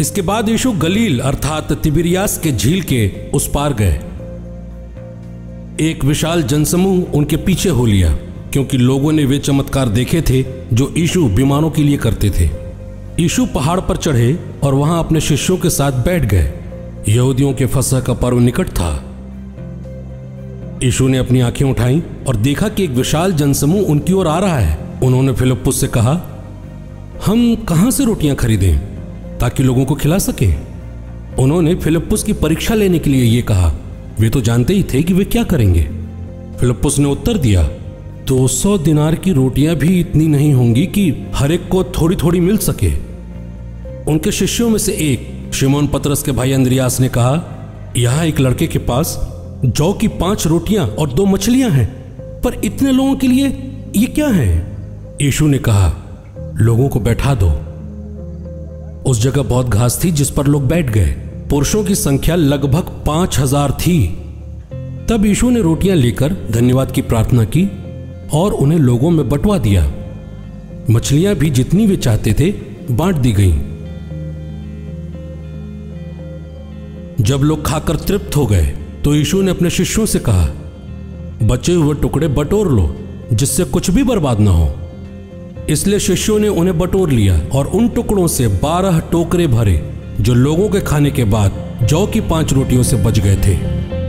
इसके बाद यीशु गलील अर्थात तिबिरियास के झील के उस पार गए। एक विशाल जनसमूह उनके पीछे हो लिया, क्योंकि लोगों ने वे चमत्कार देखे थे जो यीशु बीमारों के लिए करते थे। यीशु पहाड़ पर चढ़े और वहां अपने शिष्यों के साथ बैठ गए। यहूदियों के फसह का पर्व निकट था। यीशु ने अपनी आंखें उठाई और देखा कि एक विशाल जनसमूह उनकी ओर आ रहा है। उन्होंने फिलिप्पुस से कहा, हम कहां से रोटियां खरीदें ताकि लोगों को खिला सकें? उन्होंने फिलिप्पुस की परीक्षा लेने के लिए यह कहा। वे तो जानते ही थे कि वे क्या करेंगे। फिलिप्पुस ने उत्तर दिया, 200 दिनार की रोटियां भी इतनी नहीं होंगी कि हर एक को थोड़ी थोड़ी मिल सके। उनके शिष्यों में से एक शिमोन पतरस के भाई अंद्रियास ने कहा, यहां एक लड़के के पास जौ की 5 रोटियां और 2 मछलियां हैं, पर इतने लोगों के लिए ये क्या है? यीशु ने कहा, लोगों को बैठा दो। उस जगह बहुत घास थी जिस पर लोग बैठ गए। पुरुषों की संख्या लगभग 5000 थी। तब यीशु ने रोटियां लेकर धन्यवाद की प्रार्थना की और उन्हें लोगों में बंटवा दिया। मछलियां भी जितनी वे चाहते थे बांट दी गईं। जब लोग खाकर तृप्त हो गए तो यीशु ने अपने शिष्यों से कहा, बचे हुए टुकड़े बटोर लो जिससे कुछ भी बर्बाद ना हो। इसलिए शिष्यों ने उन्हें बटोर लिया और उन टुकड़ों से 12 टोकरे भरे जो लोगों के खाने के बाद जौ की 5 रोटियों से बच गए थे।